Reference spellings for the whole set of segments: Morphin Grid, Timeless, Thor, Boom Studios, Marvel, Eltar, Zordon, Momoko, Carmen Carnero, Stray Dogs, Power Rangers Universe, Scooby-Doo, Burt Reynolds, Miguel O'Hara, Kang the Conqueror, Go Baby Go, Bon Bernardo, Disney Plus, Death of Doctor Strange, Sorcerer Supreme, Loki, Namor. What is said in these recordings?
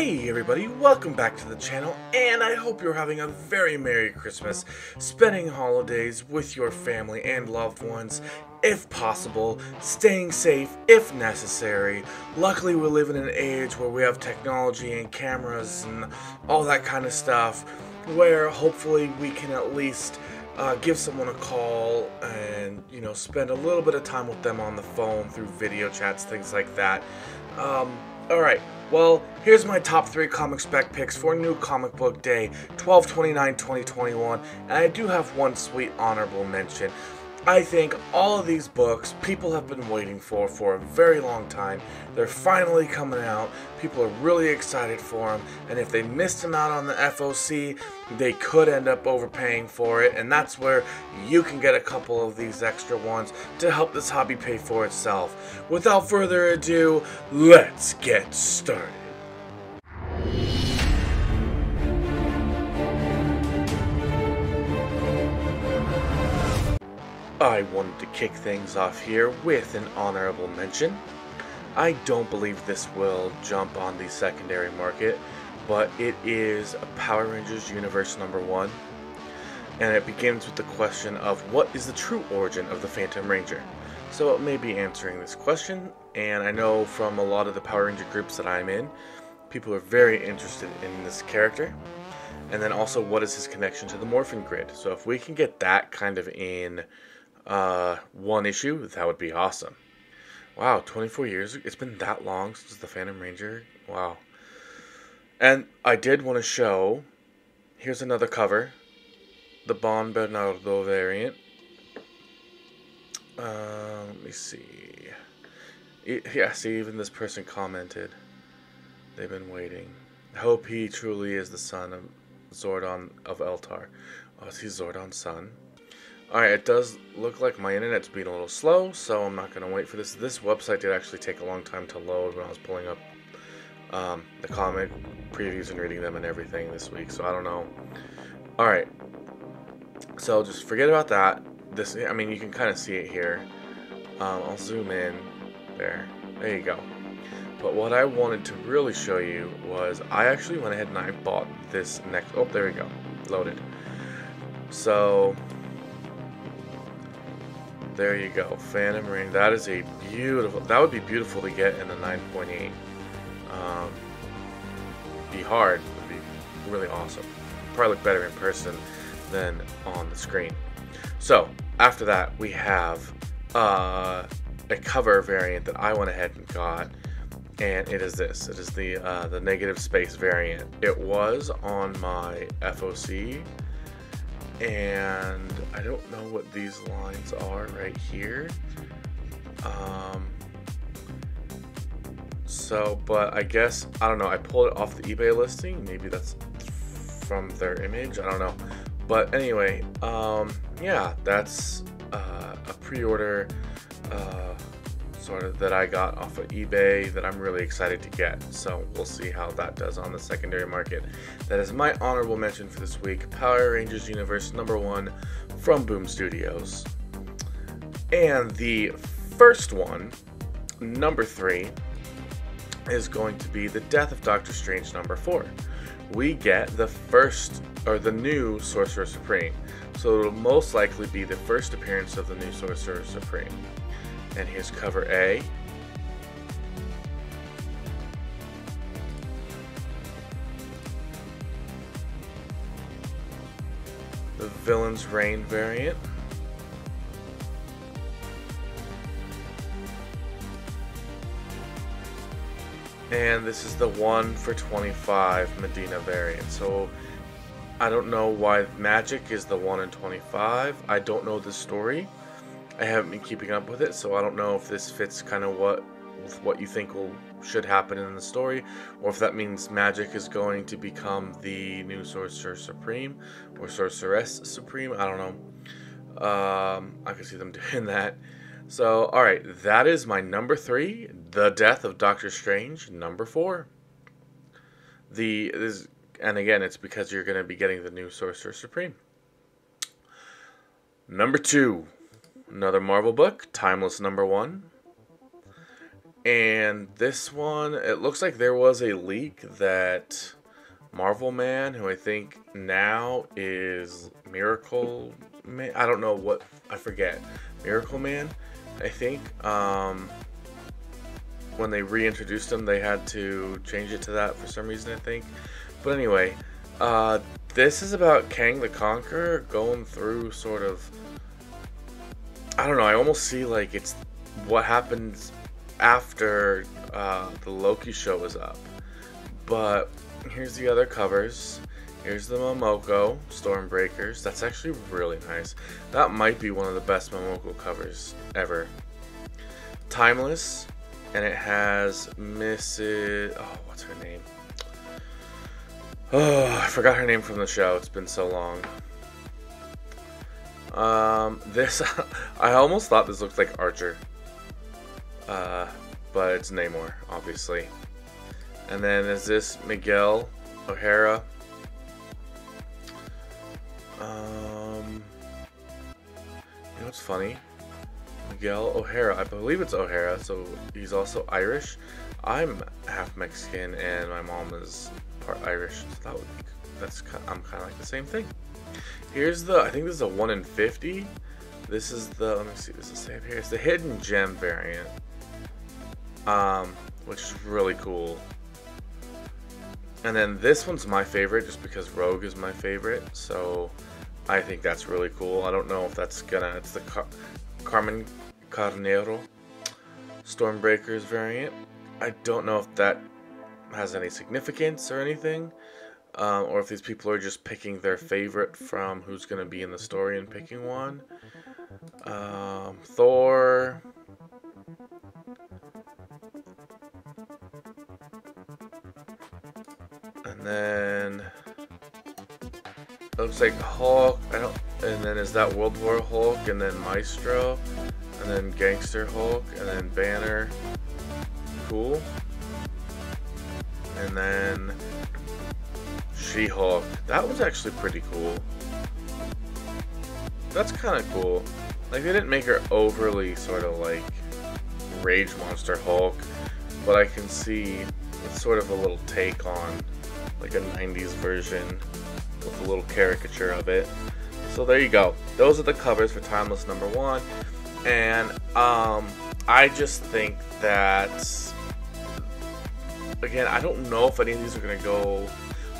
Hey everybody, welcome back to the channel, and I hope you're having a very Merry Christmas, spending holidays with your family and loved ones, if possible, staying safe if necessary. Luckily we live in an age where we have technology and cameras and all that kind of stuff, where hopefully we can at least give someone a call and, you know, spend a little bit of time with them on the phone through video chats, things like that. Alright, well, here's my top 3 comic spec picks for New Comic Book Day, 12/29/2021, and I do have one sweet honorable mention. I think all of these books people have been waiting for a very long time. They're finally coming out, people are really excited for them, and if they missed them out on the FOC, they could end up overpaying for it, and that's where you can get a couple of these extra ones to help this hobby pay for itself. Without further ado, let's get started. I wanted to kick things off here with an honorable mention. I don't believe this will jump on the secondary market, but it is Power Rangers Universe #1, and it begins with the question of what is the true origin of the Phantom Ranger? So it may be answering this question, and I know from a lot of the Power Ranger groups that I'm in, people are very interested in this character. And then also, what is his connection to the Morphin Grid? So if we can get that kind of in one issue, that would be awesome. Wow, 24 years, it's been that long since the Phantom Ranger, wow. And I did want to show, here's another cover, the Bon Bernardo variant. Let me see, yeah, see, even this person commented, they've been waiting. I hope he truly is the son of Zordon of Eltar. Oh, is he Zordon's son? Alright, it does look like my internet's being a little slow, so I'm not going to wait for this. This website did actually take a long time to load when I was pulling up the comic previews and reading them and everything this week, so I don't know. Alright, so just forget about that. This, I mean, you can kind of see it here. I'll zoom in. There you go. But what I wanted to really show you was I actually went ahead and I bought this next... Oh, there we go. Loaded. So, there you go. Phantom Ranger. That is a beautiful... That would be beautiful to get in the 9.8. Be hard. It would be really awesome. Probably look better in person than on the screen. So, after that, we have a cover variant that I went ahead and got. And it is this. It is the negative space variant. It was on my FOC, and I don't know what these lines are right here. But I guess, I don't know, I pulled it off the eBay listing. Maybe that's from their image, I don't know. But anyway, yeah, that's a pre-order sort of that I got off of eBay that I'm really excited to get, so we'll see how that does on the secondary market. That is my honorable mention for this week, Power Rangers Universe #1 from Boom Studios. And the first one, number 3, is going to be the Death of Doctor Strange #4. We get the first, or the new Sorcerer Supreme, so it'll most likely be the first appearance of the new Sorcerer Supreme. And here's cover A. The Villain's Reign variant. And this is the 1/25 Medina variant. So I don't know why Magic is the 1/25. I don't know the story. I haven't been keeping up with it, so I don't know if this fits kind of what you think should happen in the story, or if that means Magic is going to become the new Sorcerer Supreme or Sorceress Supreme. I don't know. I could see them doing that. So, all right, that is my number 3, The Death of Doctor Strange, number 4. And again, it's because you're going to be getting the new Sorcerer Supreme. Number 2. Another Marvel book, Timeless #1, And this one, it looks like there was a leak that Marvel Man, who I think now is Miracle Man, I don't know what, I forget, Miracle Man, I think, when they reintroduced him, they had to change it to that for some reason, I think. But anyway, this is about Kang the Conqueror going through sort of, I don't know, I almost see like it's what happens after the Loki show is up. But here's the other covers. Here's the Momoko Stormbreakers. That's actually really nice. That might be one of the best Momoko covers ever. Timeless, and it has Mrs. Oh, what's her name? Oh, I forgot her name from the show. It's been so long. This I almost thought this looked like Archer, but it's Namor, obviously. And then is this Miguel O'Hara? You know what's funny? Miguel O'Hara. I believe it's O'Hara. So he's also Irish. I'm half Mexican, and my mom is part Irish. So that would be, that's kind of, I'm kind of like the same thing. Here's the, I think this is a 1 in 50. This is the, let me see, does it say up here? It's the Hidden Gem variant, which is really cool. And then this one's my favorite just because Rogue is my favorite. So I think that's really cool. I don't know if that's gonna, it's the Carmen Carnero Stormbreakers variant. I don't know if that has any significance or anything. Or if these people are just picking their favorite from who's going to be in the story and picking one. Thor. And then it looks like Hulk. I don't. And then is that World War Hulk? And then Maestro. And then Gangster Hulk. And then Banner. Cool. And then She-Hulk. That was actually pretty cool. That's kind of cool. Like, they didn't make her overly sort of like Rage Monster Hulk, but I can see it's sort of a little take on like a 90s version with a little caricature of it. So there you go. Those are the covers for Timeless number 1. And I just think that, again, I don't know if any of these are going to go.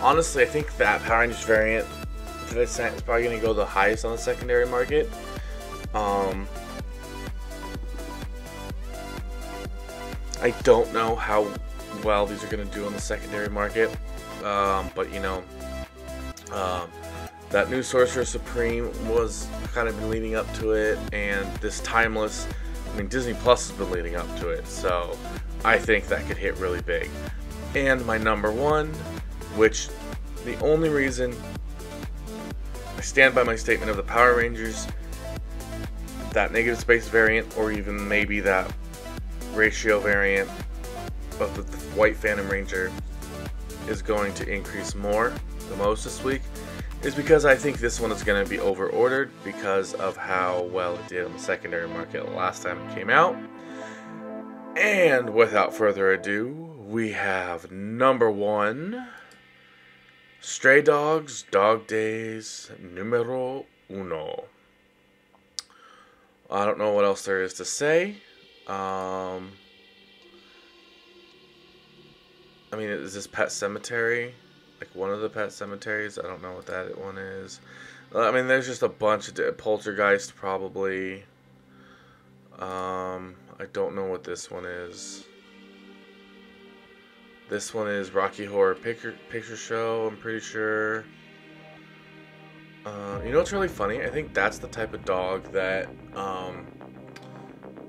Honestly, I think that Power Rangers variant is probably going to go the highest on the secondary market. I don't know how well these are going to do on the secondary market. But, you know, that new Sorcerer Supreme was kind of been leading up to it. And this Timeless, I mean, Disney Plus has been leading up to it. So I think that could hit really big. And my number one, which the only reason I stand by my statement of the Power Rangers, that negative space variant, or even maybe that ratio variant of the White Phantom Ranger is going to increase more the most this week, is because I think this one is going to be over-ordered because of how well it did on the secondary market last time it came out. And without further ado, we have number 1... Stray Dogs, Dog Days, numero uno. I don't know what else there is to say. I mean, is this Pet Cemetery? Like one of the Pet Cemeteries? I don't know what that one is. I mean, there's just a bunch of Poltergeist, probably. I don't know what this one is. This one is Rocky Horror Picture Show, I'm pretty sure. You know what's really funny? I think that's the type of dog that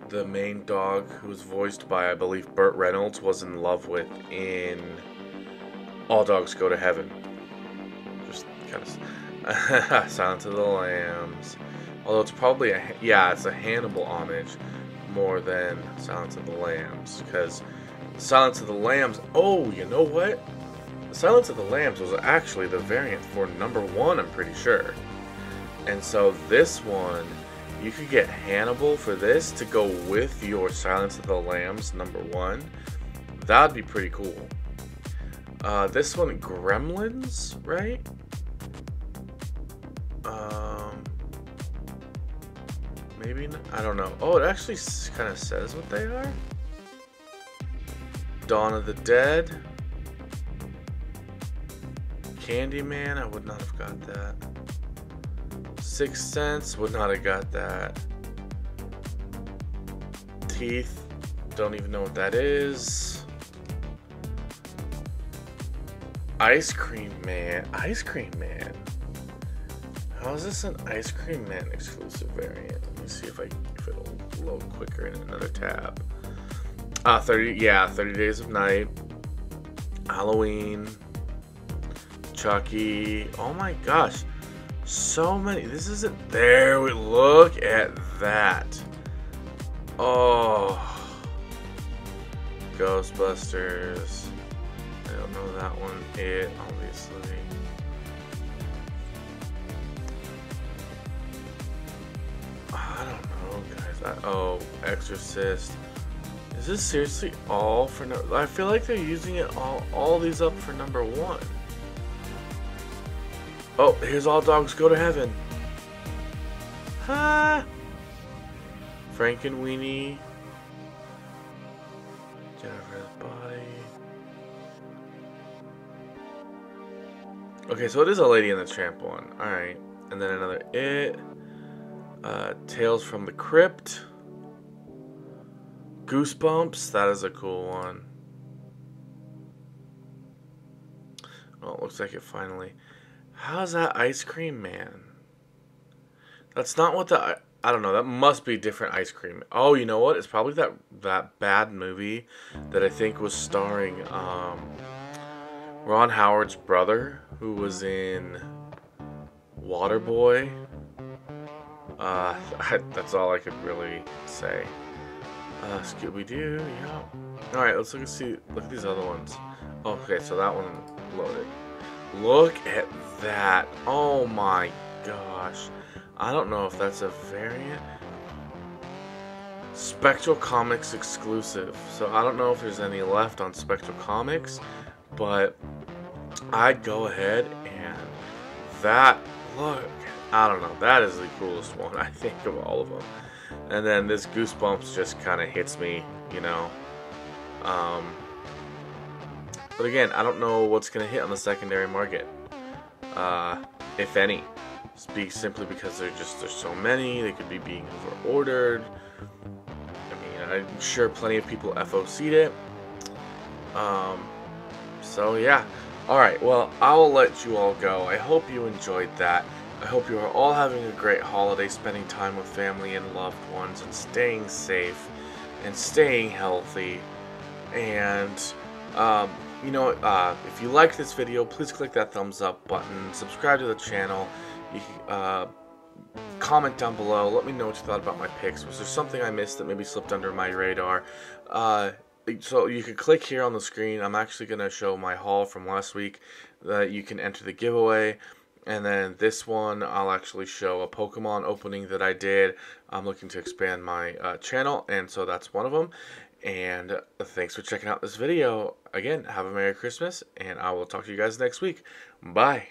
the main dog, who was voiced by, I believe, Burt Reynolds, was in love with in All Dogs Go to Heaven. Just kind of Silence of the Lambs. Although it's probably a, yeah, it's a Hannibal homage more than Silence of the Lambs, because Silence of the Lambs, oh, you know what? Silence of the Lambs was actually the variant for number 1, I'm pretty sure. And so this one, you could get Hannibal for this to go with your Silence of the Lambs #1. That'd be pretty cool. This one, Gremlins, right? Maybe not, I don't know. Oh, it actually kind of says what they are. Dawn of the Dead. Candyman, I would not have got that. Sixth Sense, would not have got that. Teeth, don't even know what that is. Ice Cream Man, Ice Cream Man. How is this an Ice Cream Man exclusive variant? Let me see if it'll load quicker in another tab. 30 Days of Night, Halloween, Chucky. Oh my gosh, so many. This isn't there. We look at that. Oh, Ghostbusters. I don't know that one. It obviously. I don't know, guys. Oh, Exorcist. Is this seriously all for? I feel like they're using it all these up for #1. Oh, here's All Dogs Go to Heaven. Ha! Frankenweenie. Jennifer's Body. Okay, so it is a Lady and the Tramp one. Alright. And then another It. Tales from the Crypt. Goosebumps. That is a cool one. Oh, it looks like it finally... How's that Ice Cream Man? That's not what the... I don't know. That must be different Ice Cream. Oh, you know what? It's probably that bad movie that I think was starring Ron Howard's brother, who was in Waterboy. That's all I could really say. Scooby-Doo, yeah. Alright, let's look at these other ones. Okay, so that one loaded. Look at that. Oh my gosh. I don't know if that's a variant. Spectral Comics exclusive. So I don't know if there's any left on Spectral Comics, but I'd go ahead and that look. I don't know. That is the coolest one, I think, of all of them. And then this Goosebumps just kind of hits me, you know. But again, I don't know what's going to hit on the secondary market, if any. Simply because there's so many, they could be being over-ordered. I mean, I'm sure plenty of people FOC'd it. So yeah. Alright, well, I will let you all go. I hope you enjoyed that. I hope you are all having a great holiday, spending time with family and loved ones, and staying safe, and staying healthy, and, you know, if you like this video, please click that thumbs up button, subscribe to the channel, you can, comment down below, let me know what you thought about my picks. Was there something I missed that maybe slipped under my radar? So you can click here on the screen. I'm actually going to show my haul from last week that you can enter the giveaway, and then this one I'll actually show a Pokemon opening that I did. I'm looking to expand my channel, and so that's one of them. And thanks for checking out this video. Again, have a Merry Christmas, and I will talk to you guys next week. Bye.